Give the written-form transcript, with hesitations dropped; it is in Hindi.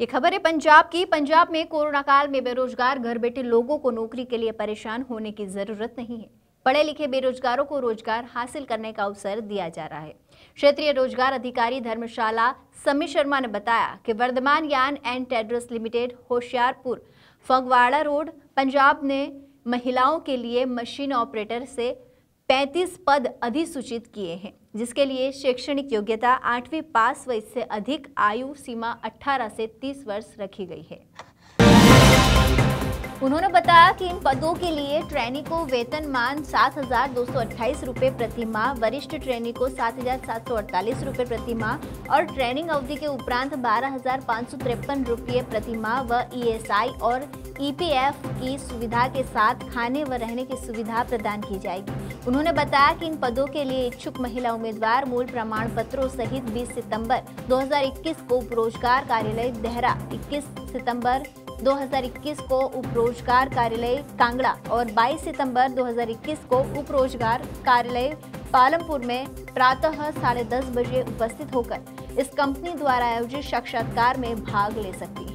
ये खबर है पंजाब की। पंजाब में कोरोना काल में बेरोजगार घर बैठे लोगों को नौकरी के लिए परेशान होने की जरूरत नहीं है। पढ़े लिखे बेरोजगारों को रोजगार हासिल करने का अवसर दिया जा रहा है। क्षेत्रीय रोजगार अधिकारी धर्मशाला समी शर्मा ने बताया कि Vardhman yarn and traders limited Hoshiarpur Phagwara road Punjab ने महिलाओं के लिए मशीन ऑपरेटर से 35 पद अधिसूचित किए हैं, जिसके लिए शैक्षणिक योग्यता 8वीं पास व इससे अधिक, आयु सीमा 18 से 30 वर्ष रखी गई है। उन्होंने बताया कि इन पदों के लिए ट्रेनी को वेतनमान 7,228 रुपये प्रति माह, वरिष्ठ ट्रेनी को 7,748 रुपये प्रति माह और ट्रेनिंग अवधि के उपरांत 12,553 रुपये प्रति माह व ESI और EPF की सुविधा के साथ खाने व रहने की सुविधा प्रदान की जाएगी। उन्होंने बताया कि इन पदों के लिए इच्छुक महिला उम्मीदवार मूल प्रमाण पत्रों सहित 20 सितंबर 2021 को उपरोजगार कार्यालय देहरा, 21 सितंबर 2021 को उपरोजगार कार्यालय कांगड़ा और 22 सितंबर 2021 को उपरोजगार कार्यालय पालमपुर में प्रातः 10:30 बजे उपस्थित होकर इस कंपनी द्वारा आयोजित साक्षात्कार में भाग ले सकती है।